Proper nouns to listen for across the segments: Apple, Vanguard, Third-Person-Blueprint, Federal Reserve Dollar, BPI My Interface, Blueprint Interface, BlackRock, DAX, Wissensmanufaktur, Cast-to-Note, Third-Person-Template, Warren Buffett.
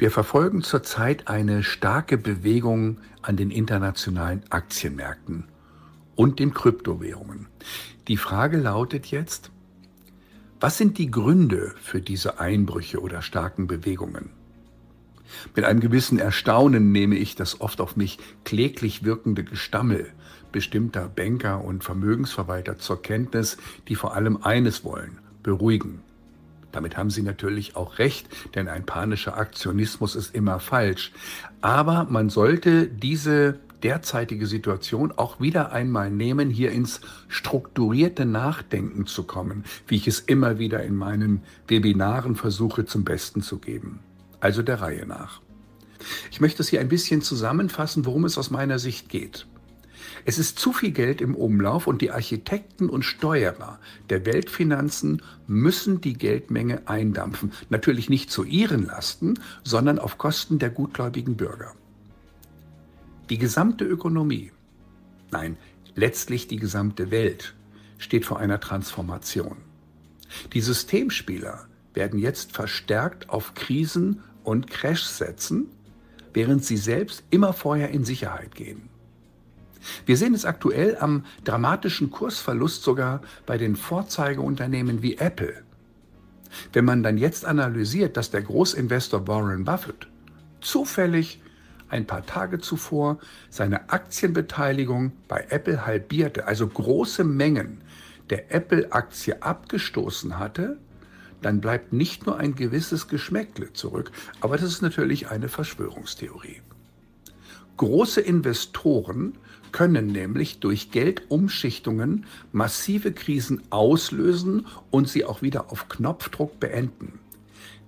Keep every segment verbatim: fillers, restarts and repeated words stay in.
Wir verfolgen zurzeit eine starke Bewegung an den internationalen Aktienmärkten und den Kryptowährungen. Die Frage lautet jetzt, was sind die Gründe für diese Einbrüche oder starken Bewegungen? Mit einem gewissen Erstaunen nehme ich das oft auf mich kläglich wirkende Gestammel bestimmter Banker und Vermögensverwalter zur Kenntnis, die vor allem eines wollen: beruhigen. Damit haben sie natürlich auch recht, denn ein panischer Aktionismus ist immer falsch. Aber man sollte diese derzeitige Situation auch wieder einmal nehmen, hier ins strukturierte Nachdenken zu kommen, wie ich es immer wieder in meinen Webinaren versuche zum Besten zu geben. Also der Reihe nach. Ich möchte es hier ein bisschen zusammenfassen, worum es aus meiner Sicht geht. Es ist zu viel Geld im Umlauf und die Architekten und Steuerer der Weltfinanzen müssen die Geldmenge eindampfen. Natürlich nicht zu ihren Lasten, sondern auf Kosten der gutgläubigen Bürger. Die gesamte Ökonomie, nein, letztlich die gesamte Welt, steht vor einer Transformation. Die Systemspieler werden jetzt verstärkt auf Krisen und Crash setzen, während sie selbst immer vorher in Sicherheit gehen. Wir sehen es aktuell am dramatischen Kursverlust sogar bei den Vorzeigeunternehmen wie Apple. Wenn man dann jetzt analysiert, dass der Großinvestor Warren Buffett zufällig ein paar Tage zuvor seine Aktienbeteiligung bei Apple halbierte, also große Mengen der Apple-Aktie abgestoßen hatte, dann bleibt nicht nur ein gewisses Geschmäckle zurück, aber das ist natürlich eine Verschwörungstheorie. Große Investoren können nämlich durch Geldumschichtungen massive Krisen auslösen und sie auch wieder auf Knopfdruck beenden.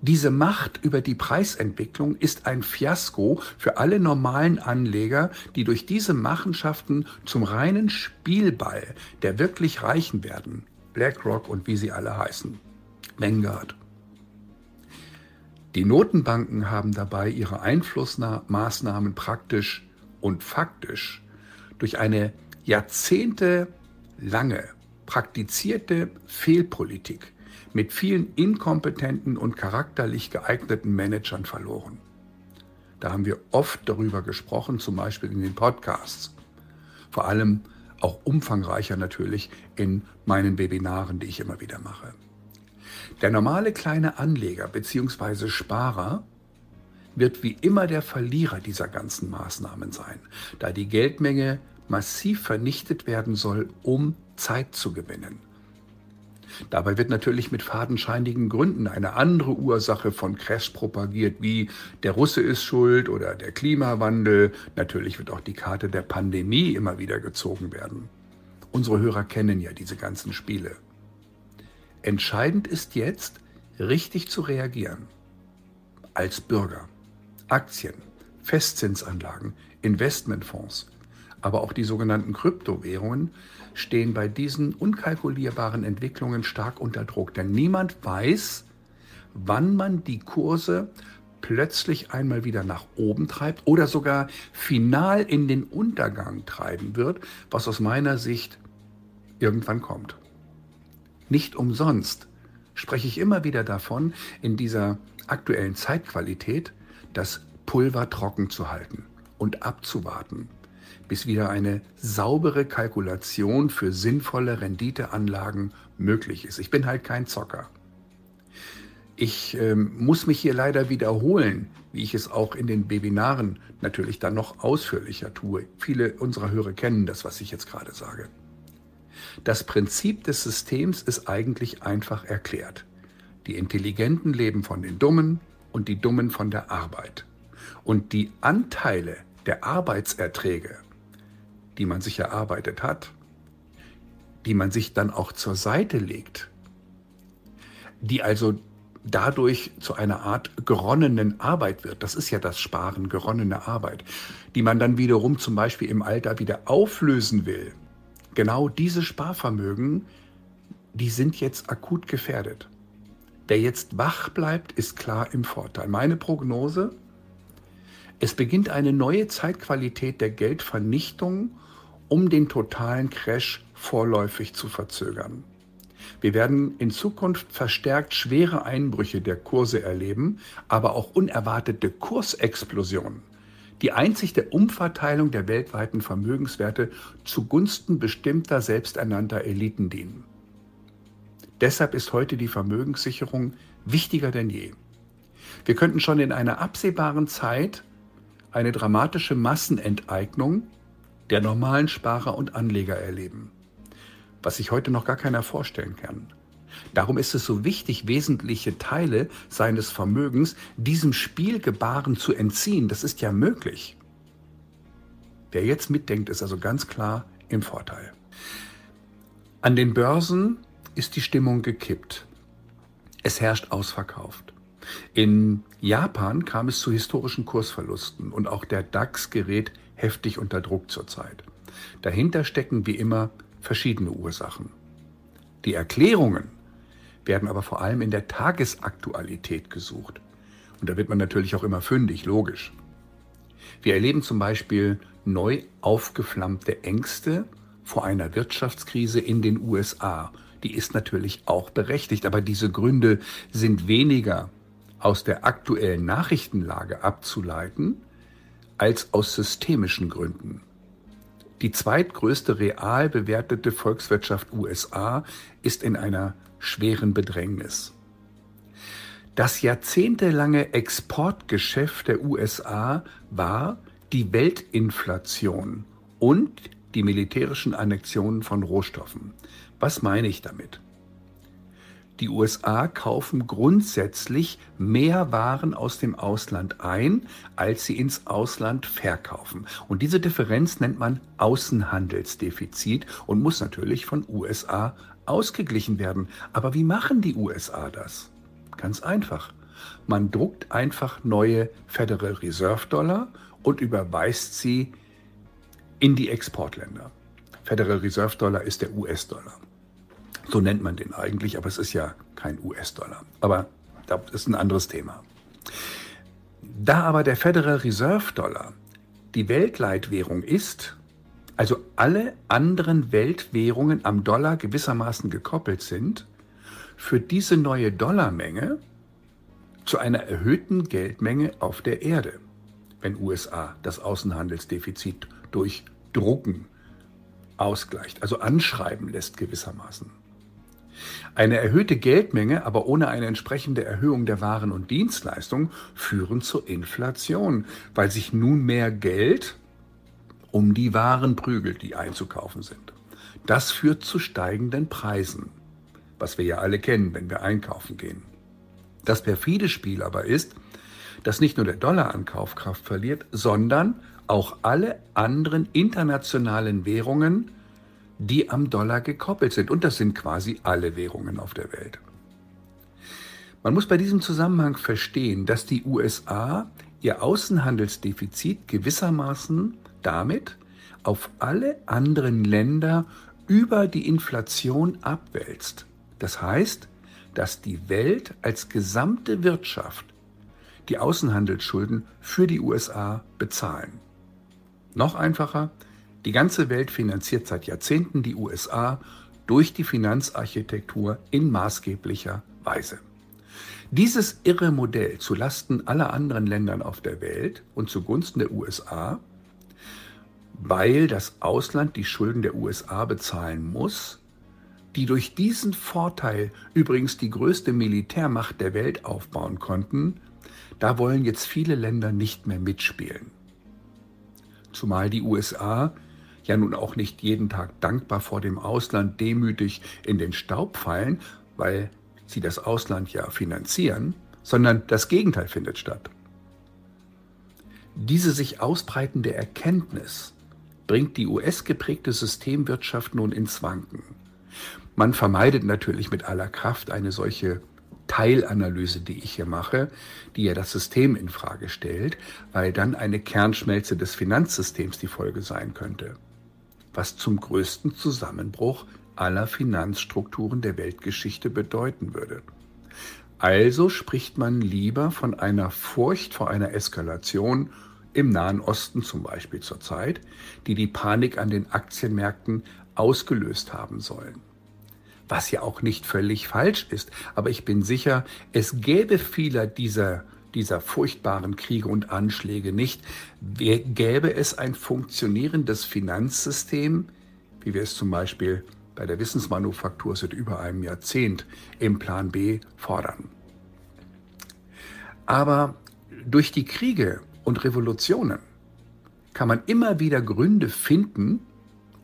Diese Macht über die Preisentwicklung ist ein Fiasko für alle normalen Anleger, die durch diese Machenschaften zum reinen Spielball der wirklich Reichen werden. BlackRock und wie sie alle heißen. Vanguard. Die Notenbanken haben dabei ihre Einflussmaßnahmen praktisch und faktisch durch eine jahrzehntelange praktizierte Fehlpolitik mit vielen inkompetenten und charakterlich geeigneten Managern verloren. Da haben wir oft darüber gesprochen, zum Beispiel in den Podcasts. Vor allem auch umfangreicher natürlich in meinen Webinaren, die ich immer wieder mache. Der normale kleine Anleger bzw. Sparer wird wie immer der Verlierer dieser ganzen Maßnahmen sein, da die Geldmenge massiv vernichtet werden soll, um Zeit zu gewinnen. Dabei wird natürlich mit fadenscheinigen Gründen eine andere Ursache von Crash propagiert, wie der Russe ist schuld oder der Klimawandel. Natürlich wird auch die Karte der Pandemie immer wieder gezogen werden. Unsere Hörer kennen ja diese ganzen Spiele. Entscheidend ist jetzt, richtig zu reagieren. Als Bürger. Aktien, Festzinsanlagen, Investmentfonds, aber auch die sogenannten Kryptowährungen stehen bei diesen unkalkulierbaren Entwicklungen stark unter Druck. Denn niemand weiß, wann man die Kurse plötzlich einmal wieder nach oben treibt oder sogar final in den Untergang treiben wird, was aus meiner Sicht irgendwann kommt. Nicht umsonst spreche ich immer wieder davon, in dieser aktuellen Zeitqualität das Pulver trocken zu halten und abzuwarten, bis wieder eine saubere Kalkulation für sinnvolle Renditeanlagen möglich ist. Ich bin halt kein Zocker. Ich ähm, muss mich hier leider wiederholen, wie ich es auch in den Webinaren natürlich dann noch ausführlicher tue. Viele unserer Hörer kennen das, was ich jetzt gerade sage. Das Prinzip des Systems ist eigentlich einfach erklärt. Die Intelligenten leben von den Dummen und die Dummen von der Arbeit. Und die Anteile der Arbeitserträge, die man sich erarbeitet hat, die man sich dann auch zur Seite legt, die also dadurch zu einer Art geronnenen Arbeit wird, das ist ja das Sparen, geronnene Arbeit, die man dann wiederum zum Beispiel im Alter wieder auflösen will. Genau diese Sparvermögen, die sind jetzt akut gefährdet. Wer jetzt wach bleibt, ist klar im Vorteil. Meine Prognose: Es beginnt eine neue Zeitqualität der Geldvernichtung, um den totalen Crash vorläufig zu verzögern. Wir werden in Zukunft verstärkt schwere Einbrüche der Kurse erleben, aber auch unerwartete Kursexplosionen, die einzig der Umverteilung der weltweiten Vermögenswerte zugunsten bestimmter selbsternannter Eliten dienen. Deshalb ist heute die Vermögenssicherung wichtiger denn je. Wir könnten schon in einer absehbaren Zeit eine dramatische Massenenteignung der normalen Sparer und Anleger erleben, was sich heute noch gar keiner vorstellen kann. Darum ist es so wichtig, wesentliche Teile seines Vermögens diesem Spielgebaren zu entziehen. Das ist ja möglich. Wer jetzt mitdenkt, ist also ganz klar im Vorteil. An den Börsen ist die Stimmung gekippt. Es herrscht ausverkauft. In Japan kam es zu historischen Kursverlusten und auch der DAX gerät heftig unter Druck zurzeit. Dahinter stecken wie immer verschiedene Ursachen. Die Erklärungen werden aber vor allem in der Tagesaktualität gesucht. Und da wird man natürlich auch immer fündig, logisch. Wir erleben zum Beispiel neu aufgeflammte Ängste vor einer Wirtschaftskrise in den U S A. Die ist natürlich auch berechtigt, aber diese Gründe sind weniger aus der aktuellen Nachrichtenlage abzuleiten, als aus systemischen Gründen. Die zweitgrößte real bewertete Volkswirtschaft U S A ist in einer schweren Bedrängnis. Das jahrzehntelange Exportgeschäft der U S A war die Weltinflation und die militärischen Annexionen von Rohstoffen. Was meine ich damit? Die U S A kaufen grundsätzlich mehr Waren aus dem Ausland ein, als sie ins Ausland verkaufen. Und diese Differenz nennt man Außenhandelsdefizit und muss natürlich von U S A ausgeglichen werden. Aber wie machen die U S A das? Ganz einfach. Man druckt einfach neue Federal Reserve Dollar und überweist sie in die Exportländer. Federal Reserve Dollar ist der U S-Dollar. So nennt man den eigentlich, aber es ist ja kein U S-Dollar. Aber das ist ein anderes Thema. Da aber der Federal Reserve Dollar die Weltleitwährung ist, also alle anderen Weltwährungen am Dollar gewissermaßen gekoppelt sind, führt diese neue Dollarmenge zu einer erhöhten Geldmenge auf der Erde, wenn U S A das Außenhandelsdefizit durch Drucken ausgleicht, also anschreiben lässt gewissermaßen. Eine erhöhte Geldmenge, aber ohne eine entsprechende Erhöhung der Waren und Dienstleistungen, führen zur Inflation, weil sich nun mehr Geld um die Waren prügelt, die einzukaufen sind. Das führt zu steigenden Preisen, was wir ja alle kennen, wenn wir einkaufen gehen. Das perfide Spiel aber ist, dass nicht nur der Dollar an Kaufkraft verliert, sondern auch alle anderen internationalen Währungen, die am Dollar gekoppelt sind. Und das sind quasi alle Währungen auf der Welt. Man muss bei diesem Zusammenhang verstehen, dass die U S A ihr Außenhandelsdefizit gewissermaßen damit auf alle anderen Länder über die Inflation abwälzt. Das heißt, dass die Welt als gesamte Wirtschaft die Außenhandelsschulden für die U S A bezahlen. Noch einfacher, die ganze Welt finanziert seit Jahrzehnten die U S A durch die Finanzarchitektur in maßgeblicher Weise. Dieses irre Modell zulasten aller anderen Ländern auf der Welt und zugunsten der U S A, weil das Ausland die Schulden der U S A bezahlen muss, die durch diesen Vorteil übrigens die größte Militärmacht der Welt aufbauen konnten, da wollen jetzt viele Länder nicht mehr mitspielen. Zumal die U S A ja nun auch nicht jeden Tag dankbar vor dem Ausland demütig in den Staub fallen, weil sie das Ausland ja finanzieren, sondern das Gegenteil findet statt. Diese sich ausbreitende Erkenntnis bringt die U S-geprägte Systemwirtschaft nun ins Wanken. Man vermeidet natürlich mit aller Kraft eine solche Teilanalyse, die ich hier mache, die ja das System in Frage stellt, weil dann eine Kernschmelze des Finanzsystems die Folge sein könnte, was zum größten Zusammenbruch aller Finanzstrukturen der Weltgeschichte bedeuten würde. Also spricht man lieber von einer Furcht vor einer Eskalation im Nahen Osten zum Beispiel zurzeit, die die Panik an den Aktienmärkten ausgelöst haben sollen. was ja auch nicht völlig falsch ist. Aber ich bin sicher, es gäbe viele dieser, dieser furchtbaren Kriege und Anschläge nicht. Gäbe es ein funktionierendes Finanzsystem, wie wir es zum Beispiel bei der Wissensmanufaktur seit über einem Jahrzehnt im Plan B fordern. Aber durch die Kriege und Revolutionen kann man immer wieder Gründe finden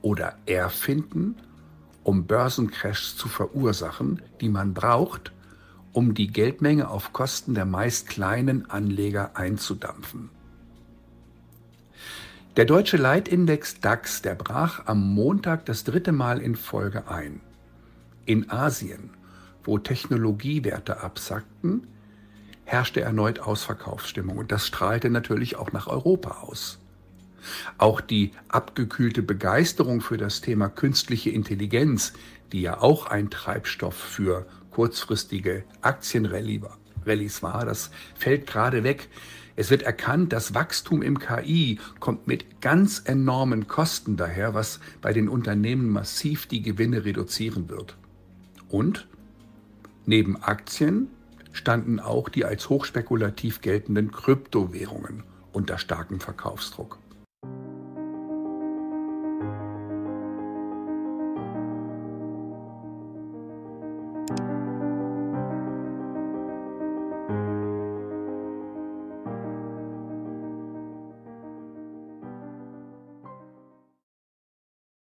oder erfinden, um Börsencrashs zu verursachen, die man braucht, um die Geldmenge auf Kosten der meist kleinen Anleger einzudampfen. Der deutsche Leitindex DAX, der brach am Montag das dritte Mal in Folge ein. In Asien, wo Technologiewerte absackten, herrschte erneut Ausverkaufsstimmung und das strahlte natürlich auch nach Europa aus. Auch die abgekühlte Begeisterung für das Thema künstliche Intelligenz, die ja auch ein Treibstoff für kurzfristige Aktienrallys war, das fällt gerade weg. Es wird erkannt, dass Wachstum im K I kommt mit ganz enormen Kosten daher, was bei den Unternehmen massiv die Gewinne reduzieren wird. Und neben Aktien standen auch die als hochspekulativ geltenden Kryptowährungen unter starkem Verkaufsdruck.